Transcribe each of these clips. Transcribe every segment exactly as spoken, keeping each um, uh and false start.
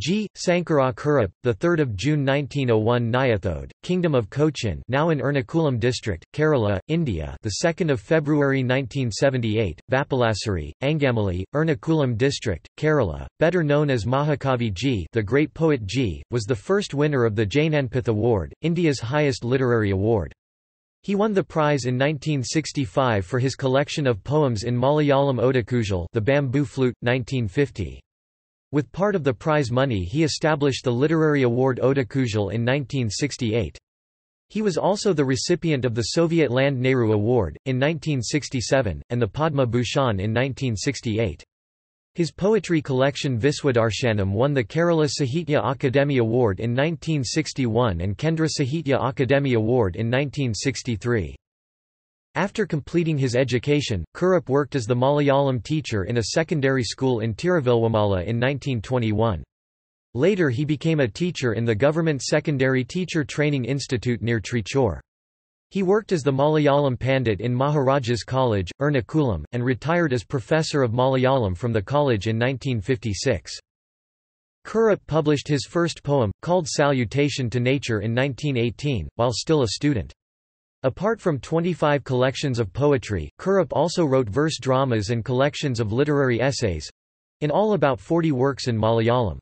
G. Sankara Kurup, the third of June nineteen oh one, Nayathode, Kingdom of Cochin, now in Ernakulam district, Kerala, India, the second of February nineteen seventy-eight, Vappalassery, Angamali, Ernakulam district, Kerala, better known as Mahakavi G, the great poet G, was the first winner of the Jnanpith Award, India's highest literary award. He won the prize in nineteen sixty-five for his collection of poems in Malayalam Odakkuzhal, the bamboo flute, nineteen fifty. With part of the prize money he established the literary award Odakkuzhal in nineteen sixty-eight. He was also the recipient of the Soviet Land Nehru Award, in nineteen sixty-seven, and the Padma Bhushan in nineteen sixty-eight. His poetry collection Viswadarshanam won the Kerala Sahitya Akademi Award in nineteen sixty-one and Kendra Sahitya Akademi Award in nineteen sixty-three. After completing his education, Kurup worked as the Malayalam teacher in a secondary school in Tiruvilwamala in nineteen twenty-one. Later he became a teacher in the Government Secondary Teacher Training Institute near Trichur. He worked as the Malayalam Pandit in Maharaja's College, Ernakulam, and retired as Professor of Malayalam from the college in nineteen fifty-six. Kurup published his first poem, called Salutation to Nature, in nineteen eighteen, while still a student. Apart from twenty-five collections of poetry, Kurup also wrote verse dramas and collections of literary essays—in all about forty works in Malayalam.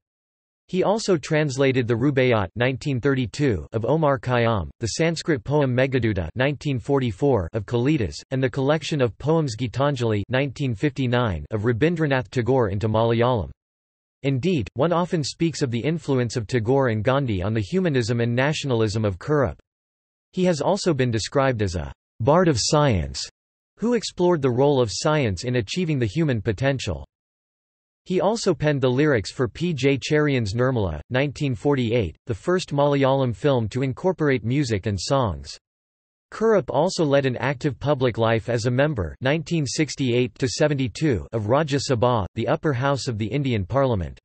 He also translated the Rubaiyat nineteen thirty-two of Omar Khayyam, the Sanskrit poem Meghaduta nineteen forty-four of Kalidas, and the collection of poems Gitanjali nineteen fifty-nine of Rabindranath Tagore into Malayalam. Indeed, one often speaks of the influence of Tagore and Gandhi on the humanism and nationalism of Kurup. He has also been described as a bard of science who explored the role of science in achieving the human potential. He also penned the lyrics for P. J. Cherian's Nirmala, nineteen forty-eight, the first Malayalam film to incorporate music and songs. Kurup also led an active public life as a member nineteen sixty-eight to seventy-two of Raja Sabha, the upper house of the Indian Parliament.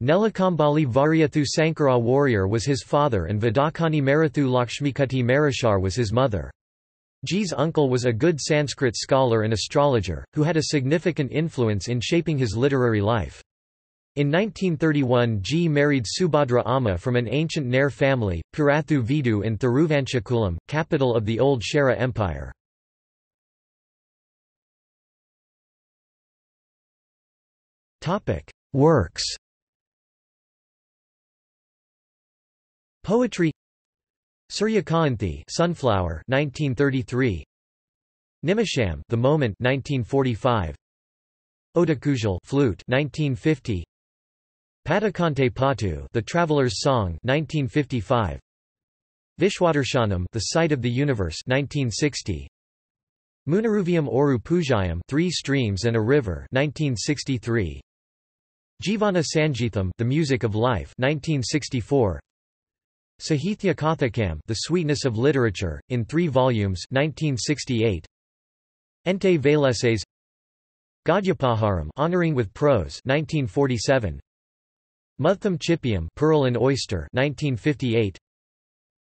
Nelakambali Varyathu Sankara Warrior was his father and Vidakani Marathu Lakshmikati Marishar was his mother. G's uncle was a good Sanskrit scholar and astrologer, who had a significant influence in shaping his literary life. In nineteen thirty-one G married Subhadra Amma from an ancient Nair family, Purathu Vidu in Thiruvanchakulam, capital of the old Chera Empire. Works. Poetry: Suryakanthi, Sunflower, nineteen thirty-three; Nimisham, The Moment, nineteen forty-five; Odakkuzhal, Flute, nineteen fifty; Patakante Patu, The Traveler's Song, nineteen fifty-five; Viswadarshanam, The Site of the Universe, nineteen sixty; Munaruviam Oru Pujayam, Three Streams and a River, nineteen sixty-three; Jivana Sangeetham, The Music of Life, nineteen sixty-four. Sahithya Kathakam, The Sweetness of Literature, in three volumes, nineteen sixty-eight; Ente Vaileses; Gadyapaharam, Honoring with Prose, nineteen forty-seven; Muttham Chippiam, Pearl and Oyster, nineteen fifty-eight;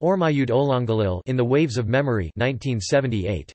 Ormayud Olangalil, In the Waves of Memory, nineteen seventy-eight.